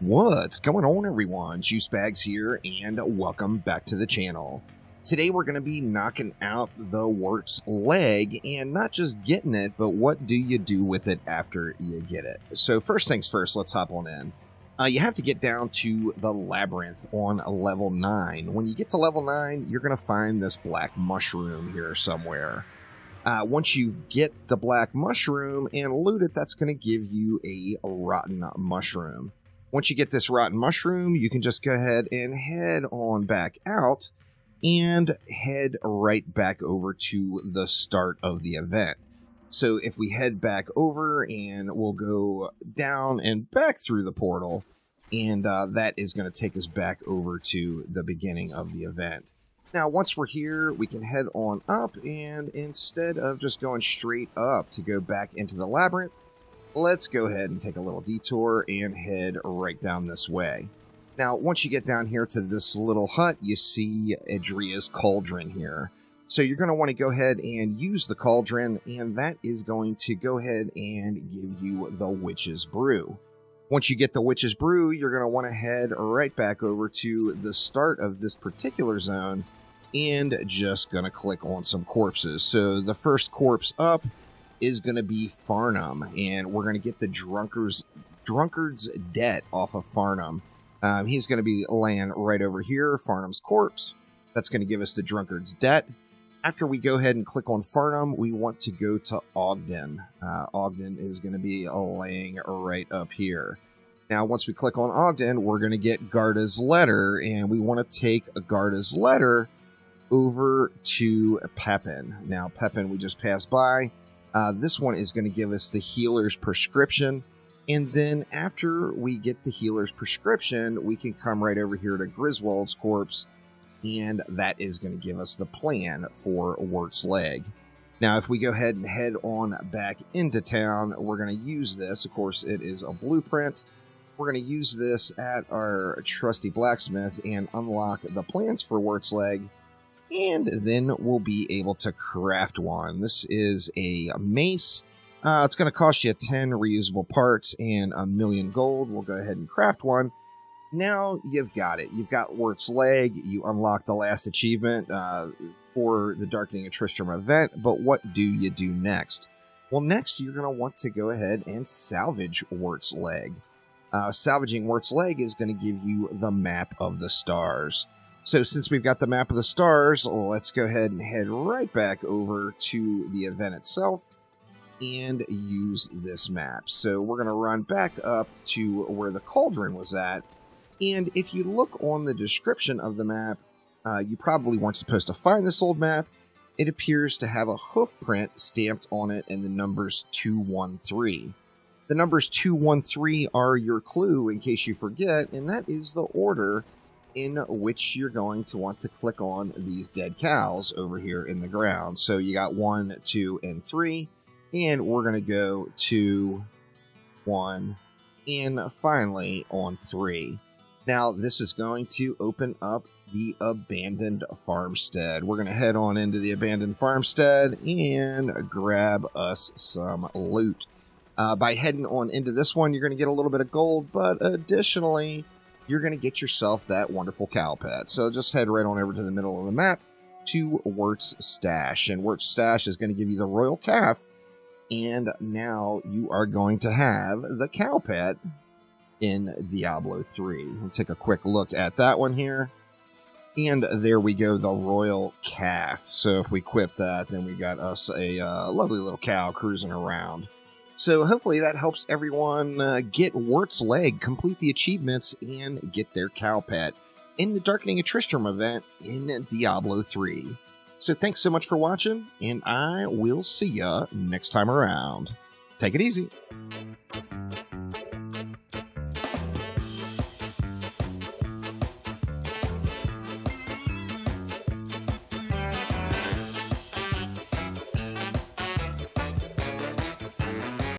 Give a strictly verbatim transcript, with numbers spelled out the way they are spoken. What's going on, everyone? Juice Bags here, and welcome back to the channel. Today we're going to be knocking out the Wirt's Leg, and not just getting it, but what do you do with it after you get it? So first things first, let's hop on in. Uh, you have to get down to the Labyrinth on level nine. When you get to level nine, you're going to find this black mushroom here somewhere. Uh, once you get the black mushroom and loot it, that's going to give you a rotten mushroom. Once you get this rotten mushroom, you can just go ahead and head on back out and head right back over to the start of the event. So if we head back over, and we'll go down and back through the portal, and uh, that is going to take us back over to the beginning of the event. Now, once we're here, we can head on up, and instead of just going straight up to go back into the Labyrinth, let's go ahead and take a little detour and head right down this way. Now, once you get down here to this little hut, you see Adria's cauldron here. So you're going to want to go ahead and use the cauldron, and that is going to go ahead and give you the witch's brew. Once you get the witch's brew, you're going to want to head right back over to the start of this particular zone and just going to click on some corpses. So the first corpse up is going to be Farnham, and we're going to get the drunkard's drunkard's debt off of Farnham. Um, he's going to be laying right over here, Farnham's corpse. That's going to give us the drunkard's debt. After we go ahead and click on Farnham, we want to go to Ogden. Uh, Ogden is going to be laying right up here. Now, once we click on Ogden, we're going to get Garda's letter, and we want to take Garda's letter over to Pepin. Now, Pepin we just passed by. Uh, this one is going to give us the healer's prescription, and then after we get the healer's prescription, we can come right over here to Griswold's corpse, and that is going to give us the plan for Wirt's Leg. Now, if we go ahead and head on back into town, we're going to use this. Of course, it is a blueprint. We're going to use this at our trusty blacksmith and unlock the plans for Wirt's Leg. And then we'll be able to craft one. This is a mace. Uh, it's going to cost you ten reusable parts and a million gold. We'll go ahead and craft one. Now you've got it. You've got Wirt's Leg. You unlock the last achievement uh, for the Darkening of Tristram event. But what do you do next? Well, next you're going to want to go ahead and salvage Wirt's Leg. Uh, salvaging Wirt's Leg is going to give you the map of the stars. So since we've got the map of the stars, let's go ahead and head right back over to the event itself and use this map. So we're going to run back up to where the cauldron was at. And if you look on the description of the map, uh, you probably weren't supposed to find this old map. It appears to have a hoof print stamped on it and the numbers two one three. The numbers two one three are your clue in case you forget, and that is the order in which you're going to want to click on these dead cows over here in the ground. So you got one, two, and three, and we're going to go two, one, and finally on three. Now, this is going to open up the abandoned farmstead. We're going to head on into the abandoned farmstead and grab us some loot. Uh, by heading on into this one, you're going to get a little bit of gold, but additionally, you're going to get yourself that wonderful cow pet. So just head right on over to the middle of the map to Wirt's Stash. And Wirt's Stash is going to give you the Royal Calf. And now you are going to have the cow pet in Diablo three. We'll take a quick look at that one here. And there we go, the Royal Calf. So if we equip that, then we got us a uh, lovely little cow cruising around. So hopefully that helps everyone uh, get Wirt's Leg, complete the achievements, and get their cow pet in the Darkening of Tristram event in Diablo three. So thanks so much for watching, and I will see ya next time around. Take it easy.